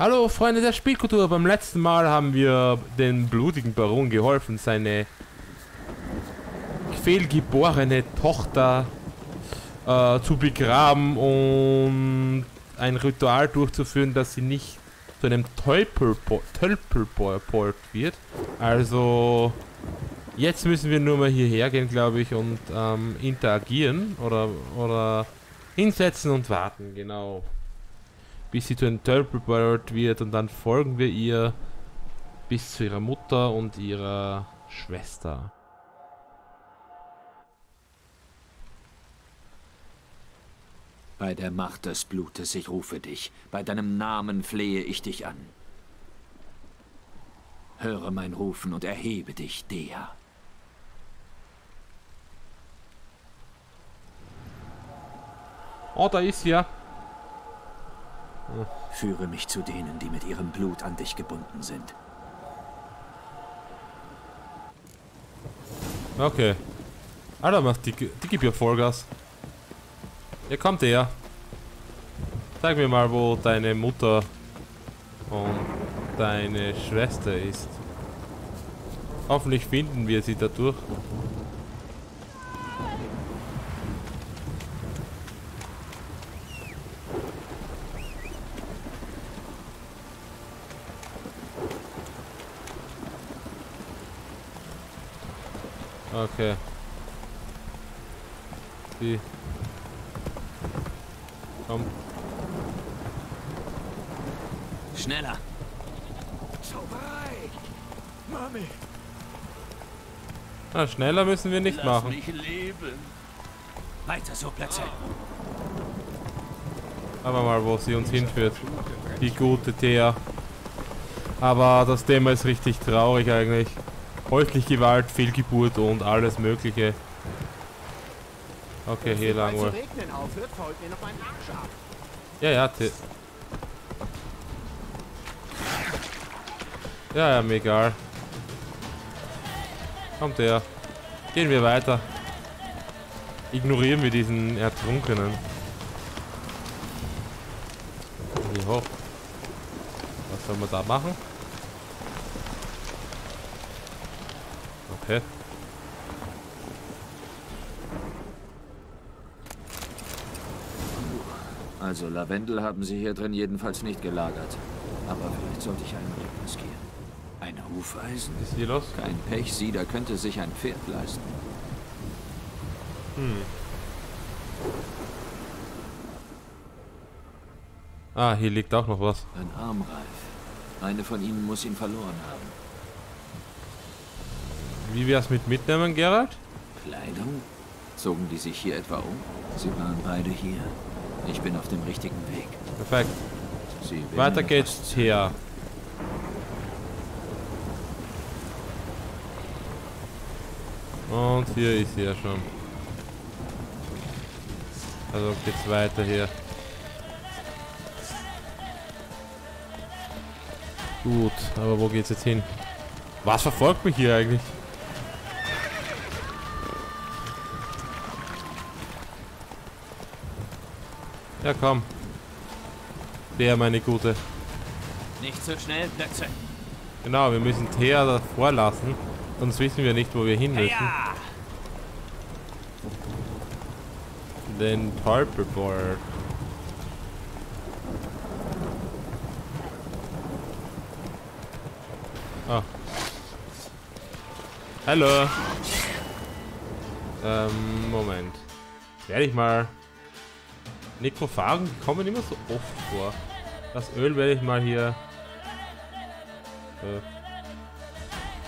Hallo Freunde der Spielkultur, beim letzten Mal haben wir dem blutigen Baron geholfen, seine fehlgeborene Tochter zu begraben und ein Ritual durchzuführen, dass sie nicht zu einem Tölpelbold wird. Also jetzt müssen wir nur mal hierher gehen, glaube ich, und interagieren oder hinsetzen und warten, genau. Bis sie zu einem Tölpelbold wird und dann folgen wir ihr bis zu ihrer Mutter und ihrer Schwester. Bei der Macht des Blutes, ich rufe dich. Bei deinem Namen flehe ich dich an. Höre mein Rufen und erhebe dich, Dea. Oh, da ist sie ja. Führe mich zu denen, die mit ihrem Blut an dich gebunden sind. Okay. Alter, macht die gibt ja Vollgas. Ja, kommt her. Zeig mir mal, wo deine Mutter und deine Schwester ist. Hoffentlich finden wir sie dadurch. Okay. Die. Komm. Schneller. Mami. Na, schneller müssen wir nicht machen. Lass mich leben. Weiter so, Plätze. Aber mal, wo sie uns hinführt. Die gute Thea. Aber das Thema ist richtig traurig eigentlich. Häusliche Gewalt, Fehlgeburt und alles Mögliche. Okay, hier lang wohl. Ja, ja, mir egal. Kommt her. Gehen wir weiter. Ignorieren wir diesen Ertrunkenen. Hier hoch. Was soll man da machen? Okay. Also Lavendel haben sie hier drin jedenfalls nicht gelagert. Aber vielleicht sollte ich einen Blick riskieren. Ein Hufeisen? Ist hier los? Kein Pech, sie, da könnte sich ein Pferd leisten. Hm. Ah, hier liegt auch noch was. Ein Armreif. Eine von ihnen muss ihn verloren haben. Wie wär's mit mitnehmen, Geralt? Kleidung? Zogen die sich hier etwa um? Sie waren beide hier. Ich bin auf dem richtigen Weg. Perfekt. Weiter geht's hier. Und hier ist sie ja schon. Also geht's weiter hier. Gut, aber wo geht's jetzt hin? Was verfolgt mich hier eigentlich? Ja, komm. Der, meine Gute. Nicht so schnell, Plötze. Genau, wir müssen Thea davor lassen. Sonst wissen wir nicht, wo wir hin müssen. Ja. Den Purpleboard. Ah. Hallo. Moment. Werde ich mal... Nekrophagen kommen immer so oft vor. Das Öl werde ich mal hier.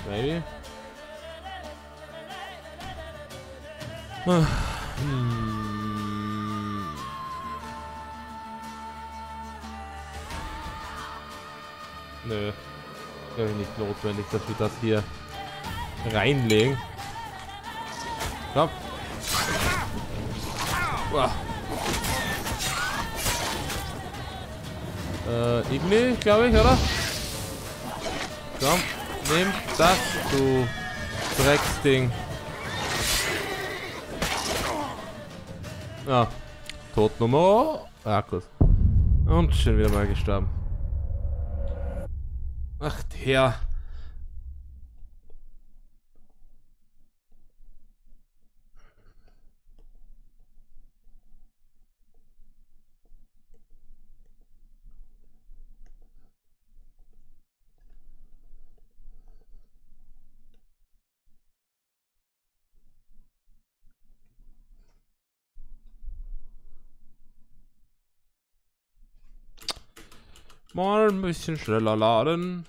Maybe. Nö. Glaube ich nicht notwendig, dass wir das hier reinlegen. Komm. Uah. Igni, glaube ich, oder? Komm, nimm das, du Drecksding. Ah, Tod Nummer. Ah, gut. Und schon wieder mal gestorben. Ach, der. Mal ein bisschen schneller laden.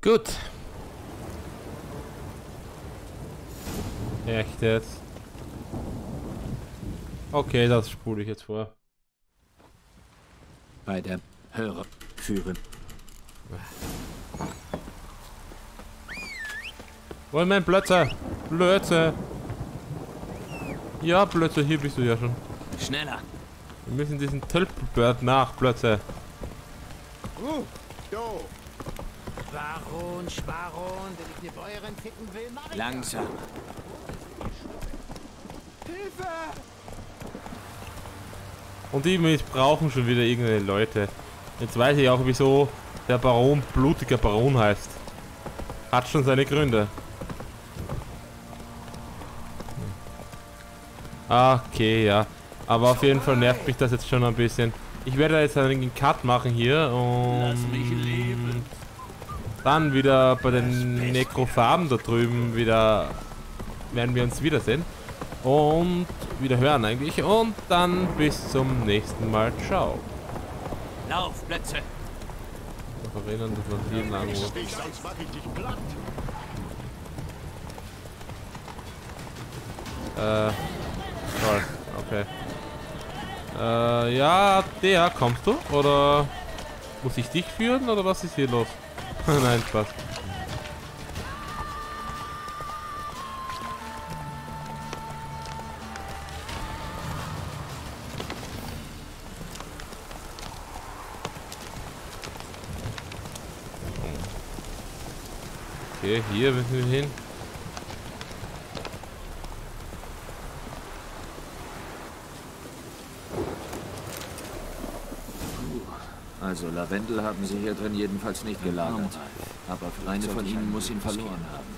Gut. Echt jetzt? Okay, das spule ich jetzt vor. Bei der Hörer führen. Wollen wir Blötze? Blötze! Ja, Blötze, hier bist du ja schon. Schneller! Wir müssen diesen Tölpelbird nach, Blötze. Baron, Sparon, wenn ich die Bäuerin ficken will, mach ich langsam. Hilfe! Und die missbrauchen schon wieder irgendeine Leute. Jetzt weiß ich auch, wieso der Baron Blutiger Baron heißt. Hat schon seine Gründe. Okay, ja. Aber auf jeden Fall nervt mich das jetzt schon ein bisschen. Ich werde jetzt einen Cut machen hier und lass mich leben. Dann wieder bei den Nekrophagen da drüben wieder werden wir uns wiedersehen. Und wieder hören eigentlich. Und dann bis zum nächsten Mal. Ciao. Lauf, Plätze. Noch erinnern, dass man hier lang muss. Sonst mach ich dich platt. Toll. Okay. Ja, Dea, kommst du? Oder muss ich dich führen? Oder was ist hier los? Nein, Spaß. Okay, hier müssen wir hin. Also Lavendel haben sie hier drin jedenfalls nicht gelagert. Aber eine von ihnen muss ihn verloren haben.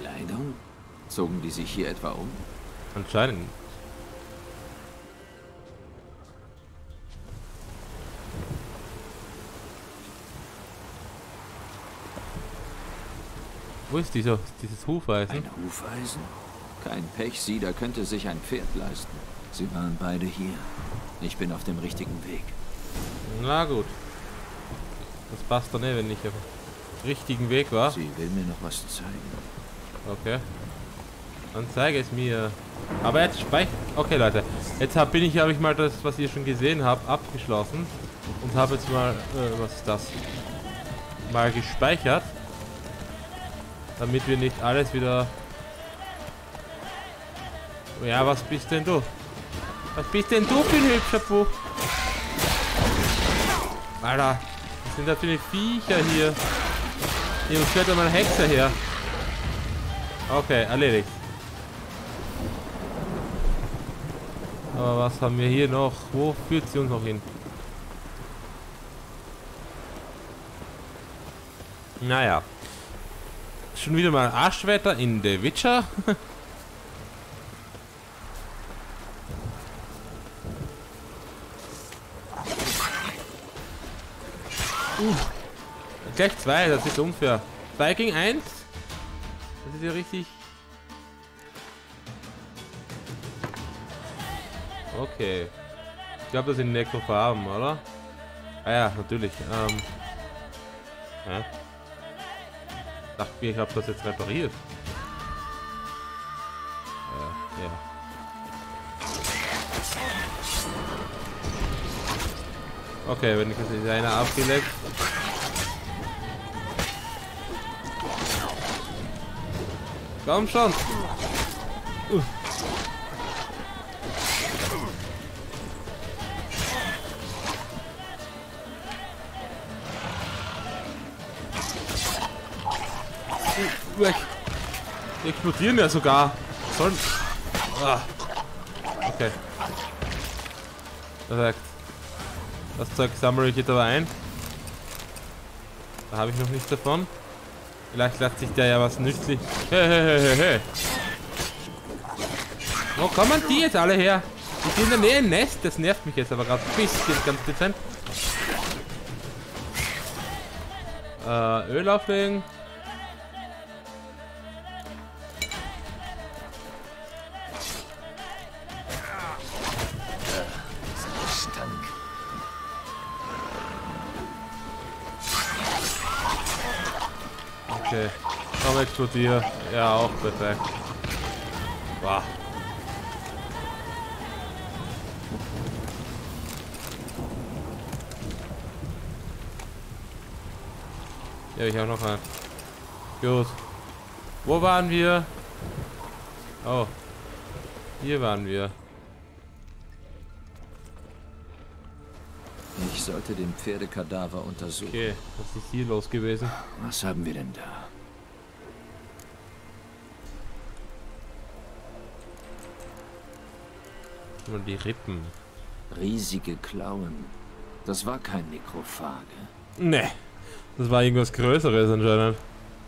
Kleidung? Zogen die sich hier etwa um? Anscheinend. Wo ist dieses Hufeisen? Ein Hufeisen? Kein Pech, sie, da könnte sich ein Pferd leisten. Sie waren beide hier. Ich bin auf dem richtigen Weg. Na gut. Das passt dann eh, wenn ich auf dem richtigen Weg war. Sie will mir noch was zeigen. Okay. Dann zeige es mir. Aber jetzt speichert. Okay, Leute. Jetzt habe ich mal das, was ihr schon gesehen habt, abgeschlossen. Und habe jetzt mal, was ist das? Mal gespeichert. Damit wir nicht alles wieder... Ja, was bist denn du? Was bist denn du für ein hübscher Buch? Alter, was sind da für Viecher hier? Hier fährt da mal ein Hexer her. Okay, erledigt. Aber was haben wir hier noch? Wo führt sie uns noch hin? Naja. Schon wieder mal Arschwetter in The Witcher. Gleich 2, das ist unfair. 2 gegen 1? Das ist ja richtig. Okay. Ich glaube, das sind Nekrophagen, oder? Ah ja, natürlich. Ja. Ich dachte mir, ich habe das jetzt repariert. Ja. Okay, wenn ich das jetzt einer abgelegt. Komm schon. Die explodieren ja sogar. Sollen. Ah. Okay. Perfekt. Das Zeug sammle ich jetzt aber ein. Da habe ich noch nichts davon. Vielleicht lässt sich da ja was nützlich. Hey, hey, hey, hey. Wo kommen die jetzt alle her? Ich bin in der Nähe im Nest. Das nervt mich jetzt aber gerade ein bisschen, ganz dezent. Öl auflegen. Okay, komm, explodier. Ja, auch perfekt. Wow. Ja, ich auch noch einen. Gut. Wo waren wir? Oh. Hier waren wir. Ich sollte den Pferdekadaver untersuchen. Okay, was ist hier los gewesen? Was haben wir denn da? Nur die Rippen. Riesige Klauen. Das war kein Nekrophage. Nee, das war irgendwas Größeres anscheinend.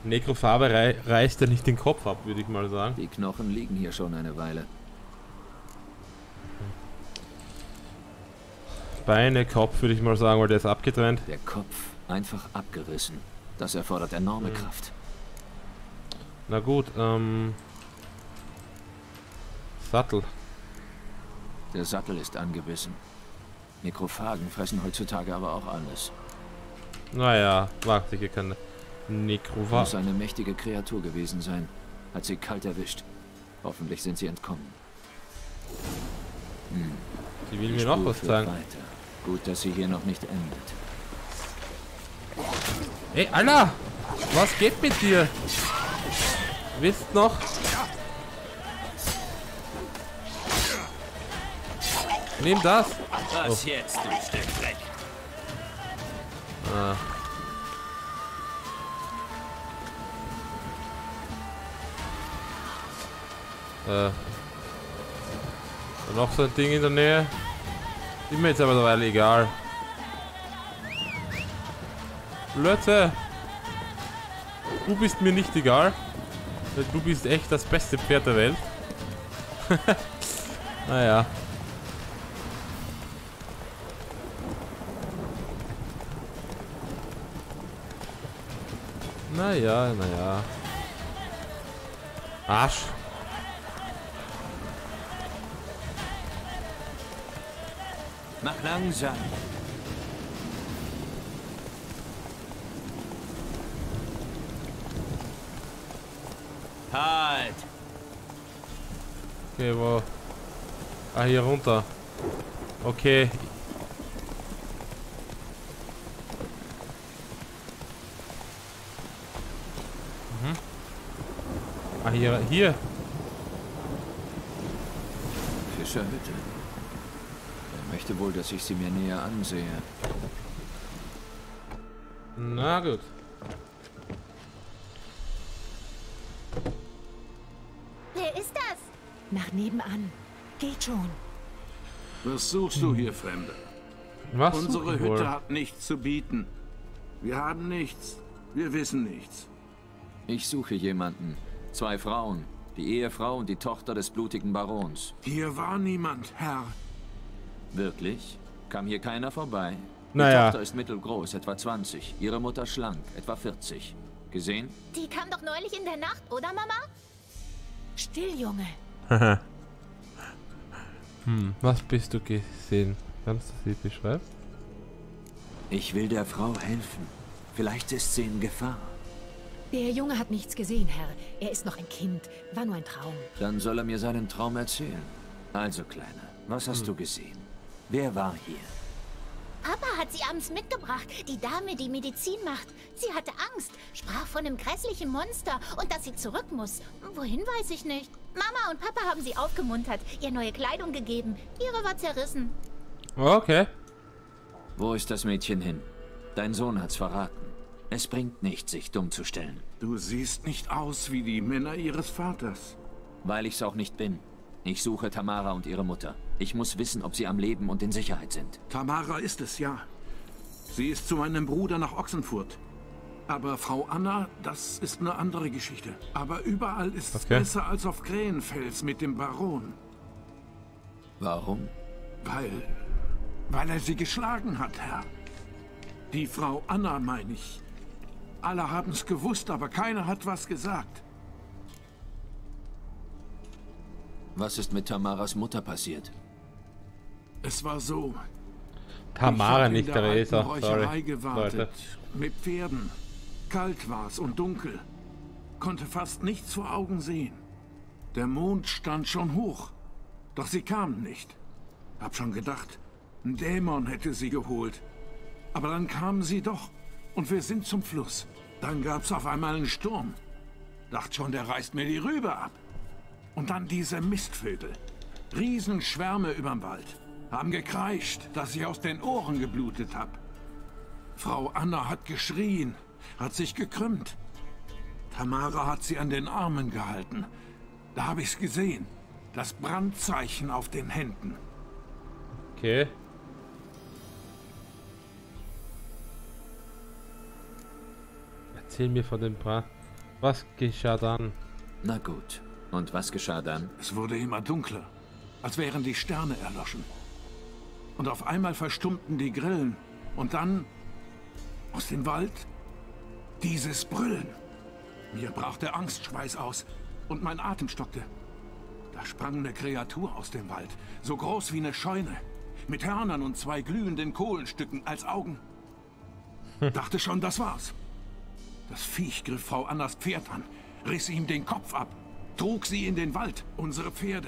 Nekrophage reißt ja nicht den Kopf ab, würde ich mal sagen. Die Knochen liegen hier schon eine Weile. Beine, Kopf würde ich mal sagen, weil der ist abgetrennt. Der Kopf einfach abgerissen. Das erfordert enorme Kraft. Na gut, Sattel. Der Sattel ist angebissen. Nekrophagen fressen heutzutage aber auch alles. Naja, wagt sich hier keine Nekrophage. Muss eine mächtige Kreatur gewesen sein. Hat sie kalt erwischt. Hoffentlich sind sie entkommen. Die will mir noch was sagen. Gut, dass sie hier noch nicht endet. Hey, Anna! Was geht mit dir? Wisst noch? Nimm das! Was jetzt, du Stück Dreck? Ah. Noch so ein Ding in der Nähe. Ist mir jetzt aber mittlerweile egal. Leute! Du bist mir nicht egal. Du bist echt das beste Pferd der Welt. Naja. Naja, naja. Arsch. Mach langsam. Halt. Okay, wo? Ah, hier runter. Okay. Mhm. Ah, hier, hier. Fischerhütte. Ich möchte wohl, dass ich sie mir näher ansehe. Na gut. Wer ist das? Nach nebenan. Geht schon. Was suchst du hier, Fremde? Was? Unsere Hütte hat nichts zu bieten. Wir haben nichts. Wir wissen nichts. Ich suche jemanden. Zwei Frauen. Die Ehefrau und die Tochter des blutigen Barons. Hier war niemand, Herr. Wirklich? Kam hier keiner vorbei? Die Tochter ist mittelgroß, etwa 20. Ihre Mutter schlank, etwa 40. Gesehen? Die kam doch neulich in der Nacht, oder Mama? Still, Junge. Was bist du gesehen? Kannst du sie beschreiben? Ich will der Frau helfen. Vielleicht ist sie in Gefahr. Der Junge hat nichts gesehen, Herr. Er ist noch ein Kind. War nur ein Traum. Dann soll er mir seinen Traum erzählen. Also, Kleiner, was hast du gesehen? Wer war hier? Papa hat sie abends mitgebracht. Die Dame, die Medizin macht. Sie hatte Angst, sprach von einem grässlichen Monster und dass sie zurück muss. Wohin weiß ich nicht. Mama und Papa haben sie aufgemuntert, ihr neue Kleidung gegeben. Ihre war zerrissen. Okay. Wo ist das Mädchen hin? Dein Sohn hat's verraten. Es bringt nichts, sich dumm zu stellen. Du siehst nicht aus wie die Männer ihres Vaters. Weil ich's auch nicht bin. Ich suche Tamara und ihre Mutter. Ich muss wissen, ob sie am Leben und in Sicherheit sind. Tamara ist es, ja. Sie ist zu meinem Bruder nach Oxenfurt. Aber Frau Anna, das ist eine andere Geschichte. Aber überall ist es besser als auf Krähenfels mit dem Baron. Warum? Weil er sie geschlagen hat, Herr. Die Frau Anna, meine ich. Alle haben es gewusst, aber keiner hat was gesagt. Was ist mit Tamaras Mutter passiert? Es war so. Tamara, nicht Theresa. Sorry, Leute. Mit Pferden. Kalt war's und dunkel. Konnte fast nichts vor Augen sehen. Der Mond stand schon hoch. Doch sie kamen nicht. Hab schon gedacht, ein Dämon hätte sie geholt. Aber dann kamen sie doch. Und wir sind zum Fluss. Dann gab's auf einmal einen Sturm. Dacht schon, der reißt mir die Rübe ab. Und dann diese Mistvögel. Riesenschwärme überm Wald. Haben gekreischt, dass ich aus den Ohren geblutet habe. Frau Anna hat geschrien, hat sich gekrümmt. Tamara hat sie an den Armen gehalten. Da habe ich's gesehen. Das Brandzeichen auf den Händen. Okay. Erzähl mir von dem Brand. Was geschah dann? Na gut. Und was geschah dann? Es wurde immer dunkler, als wären die Sterne erloschen. Und auf einmal verstummten die Grillen. Und dann, aus dem Wald, dieses Brüllen. Mir brach der Angstschweiß aus und mein Atem stockte. Da sprang eine Kreatur aus dem Wald, so groß wie eine Scheune, mit Hörnern und zwei glühenden Kohlenstücken als Augen. Dachte schon, das war's. Das Viech griff Frau Annas Pferd an, riss ihm den Kopf ab. Trug sie in den Wald. Unsere Pferde,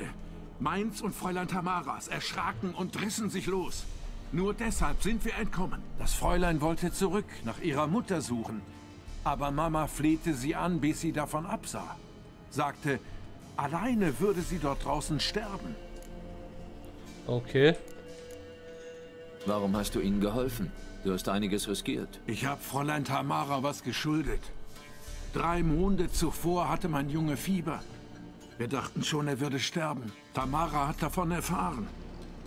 meins und Fräulein Tamaras, erschraken und rissen sich los. Nur deshalb sind wir entkommen. Das Fräulein wollte zurück, nach ihrer Mutter suchen. Aber Mama flehte sie an, bis sie davon absah. Sagte, alleine würde sie dort draußen sterben. Okay. Warum hast du ihnen geholfen? Du hast einiges riskiert. Ich habe Fräulein Tamara was geschuldet. 3 Monate zuvor hatte mein Junge Fieber. Wir dachten schon, er würde sterben. Tamara hat davon erfahren.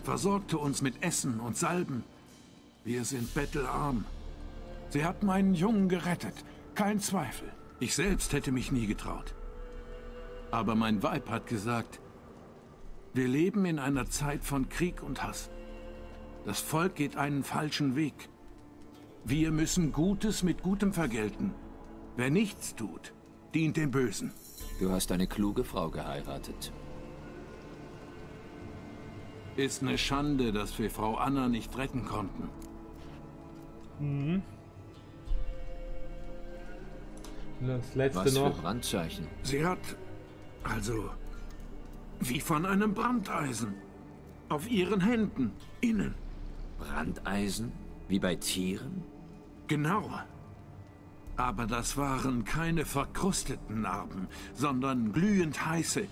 Versorgte uns mit Essen und Salben. Wir sind bettelarm. Sie hat meinen Jungen gerettet. Kein Zweifel. Ich selbst hätte mich nie getraut. Aber mein Weib hat gesagt, wir leben in einer Zeit von Krieg und Hass. Das Volk geht einen falschen Weg. Wir müssen Gutes mit Gutem vergelten. Wer nichts tut, dient dem Bösen. Du hast eine kluge Frau geheiratet. Ist eine Schande, dass wir Frau Anna nicht retten konnten. Mhm. Das letzte was noch. Für Brandzeichen. Sie hat, also, wie von einem Brandeisen. Auf ihren Händen, innen. Brandeisen? Wie bei Tieren? Genau. Aber das waren keine verkrusteten Narben, sondern glühend heiße,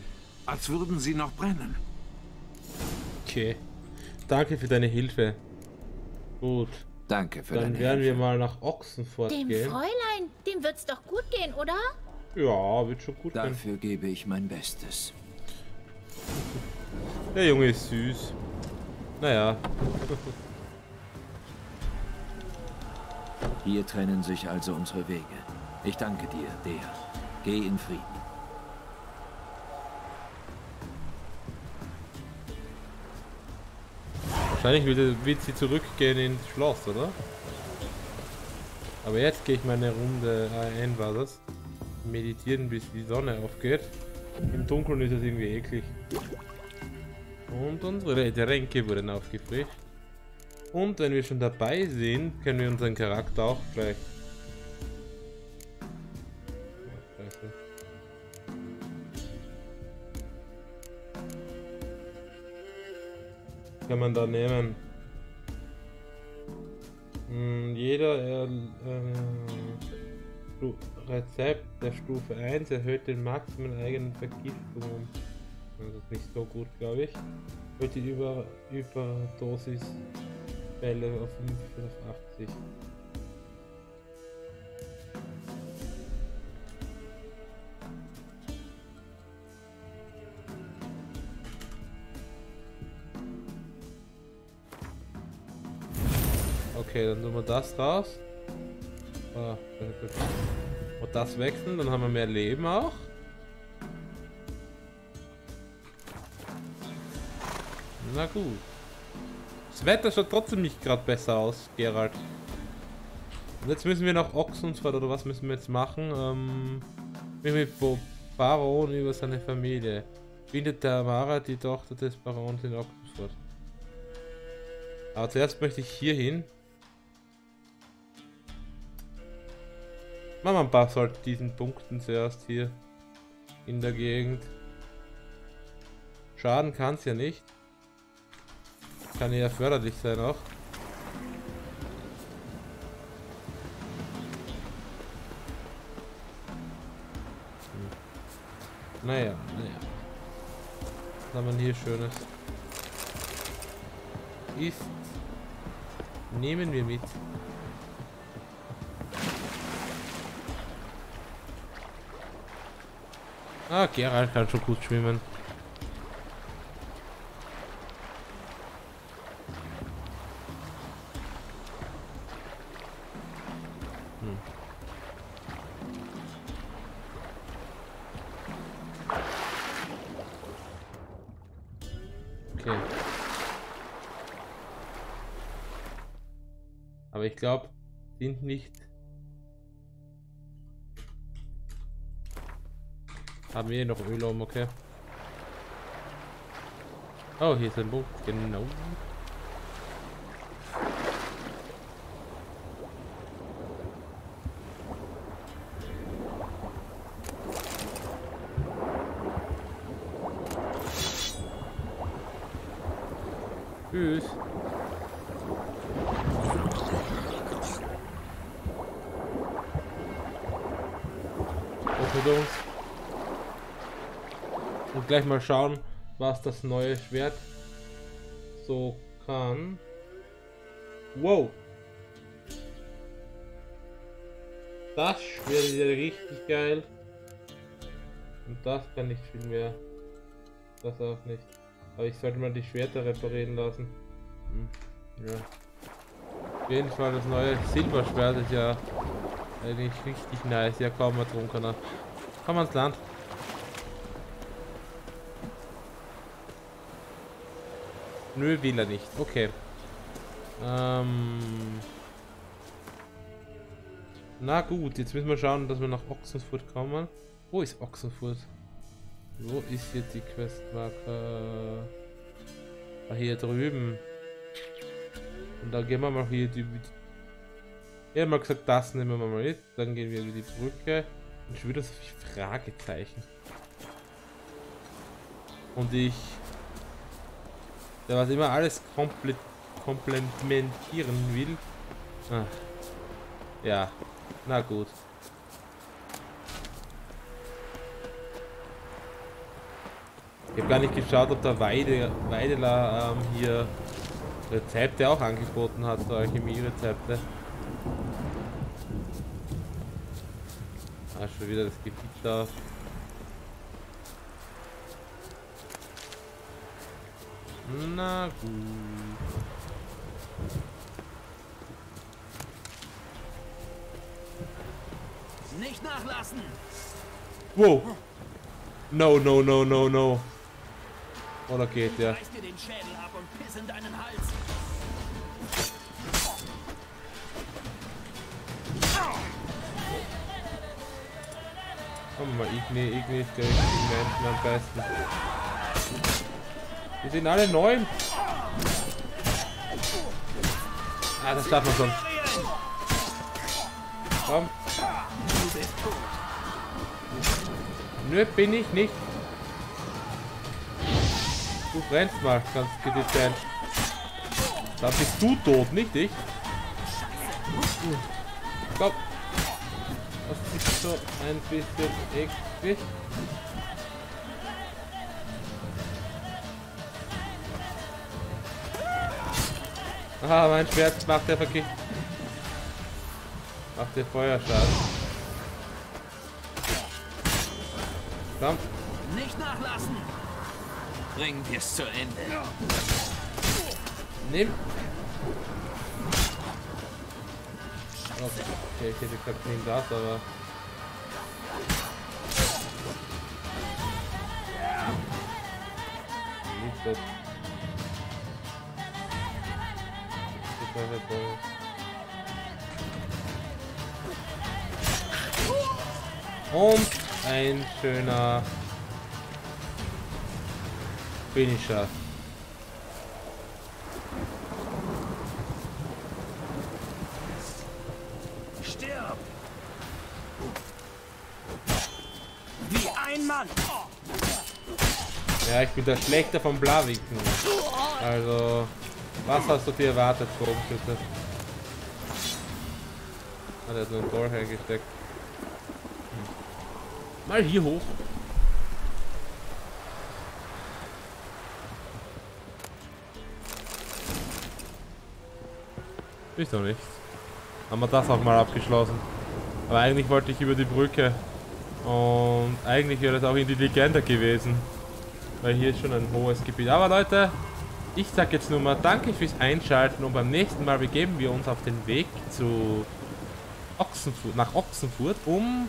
als würden sie noch brennen. Okay. Danke für deine Hilfe. Gut. Danke für deine Hilfe. Dann werden wir mal nach Oxenfurt gehen. Dem Fräulein, dem wird's doch gut gehen, oder? Ja, wird schon gut gehen. Dafür gebe ich mein Bestes. Der Junge ist süß. Naja. Hier trennen sich also unsere Wege. Ich danke dir, Dea. Geh in Frieden. Wahrscheinlich wird sie zurückgehen ins Schloss, oder? Aber jetzt gehe ich meine Runde ein, war das? Meditieren, bis die Sonne aufgeht. Im Dunkeln ist das irgendwie eklig. Und unsere Tränke wurden aufgefrischt. Und wenn wir schon dabei sind, können wir unseren Charakter auch gleich. Kann man da nehmen. Jeder Rezept der Stufe 1 erhöht den Maximum eigenen Vergiftung. Das ist nicht so gut, glaube ich. Wird die Überdosis-Fälle auf 85. Okay, dann tun wir das raus. Und das wechseln, dann haben wir mehr Leben auch. Na gut. Das Wetter schaut trotzdem nicht gerade besser aus, Geralt. Und jetzt müssen wir nach Oxenfurt oder was müssen wir jetzt machen? Mit Baron über seine Familie. Findet Tamara, die Tochter des Barons, in Oxenfurt. Aber zuerst möchte ich hier hin. Machen wir ein paar sollte diesen Punkten zuerst hier in der Gegend. Schaden kann es ja nicht. Kann ja förderlich sein auch. Naja, was haben wir denn hier Schönes? Ist. Nehmen wir mit. Ah, Geralt kann schon gut schwimmen. Okay. Aber ich glaube, sind nicht... Haben wir noch Öl um, okay. Oh, hier ist ein Buch, genau. Tschüss. Okay, Jungs. Und gleich mal schauen, was das neue Schwert so kann. Wow! Das Schwert ist ja richtig geil. Und das kann nicht viel mehr. Das auch nicht. Aber ich sollte mal die Schwerter reparieren lassen. Ja. Auf jeden Fall, das neue Silberschwert ist ja eigentlich richtig nice. Ja, kaum was drum kann er. Komm ans Land. Nö, will er nicht. Okay. Na gut, jetzt müssen wir schauen, dass wir nach Oxenfurt kommen. Wo ist Oxenfurt? Wo ist jetzt die Questmarke? Ah, hier drüben. Und da gehen wir mal hier die... Ich habe mal gesagt, das nehmen wir mal mit. Dann gehen wir über die Brücke. Und schon wieder so viel Fragezeichen. Und ich... Da was immer alles komplementieren will. Ah. Ja, na gut. Ich habe gar nicht geschaut, ob der Weideler hier Rezepte auch angeboten hat, so Alchemie-Rezepte. Ah, schon wieder das Gebiet da. Na gut. Nicht nachlassen. Wow. No, no, no, no, no. Oder geht der? Reiß dir den Schädel ab und piss in deinen Hals. Komm mal, Igni ist der Menschen am besten. Wir sind alle 9. Ah, das darf man schon. Komm. Nö, bin ich nicht. Du brennst mal, ganz gedistant. Da bist du tot, nicht ich. Komm. Das ist so ein bisschen eklig. Ah, mein Schwert macht der Verkehr. Macht der Feuerschaden. Komm. Nicht nachlassen. Bringen wir es zu Ende. Nimm. Okay, ich hätte gerade nicht das, aber... Nicht das. Und ein schöner Finisher. Stirb! Wie ein Mann! Ja, ich bin der Schlechter vom Blaviken. Also... Was hast du dir erwartet, Bogenschütze? Ah, der hat nur ein Tor hergesteckt. Hm. Mal hier hoch. Ist doch nichts. Haben wir das auch mal abgeschlossen. Aber eigentlich wollte ich über die Brücke. Und eigentlich wäre das auch in die Legende gewesen. Weil hier ist schon ein hohes Gebiet. Aber Leute... Ich sag jetzt nur mal danke fürs Einschalten und beim nächsten Mal begeben wir uns auf den Weg zu Oxenfurt, nach Oxenfurt, um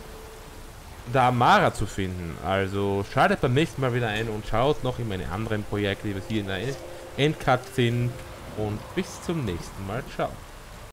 Tamara zu finden. Also schaltet beim nächsten Mal wieder ein und schaut noch in meine anderen Projekte, die wir hier in der Endcard sind. Und bis zum nächsten Mal. Ciao.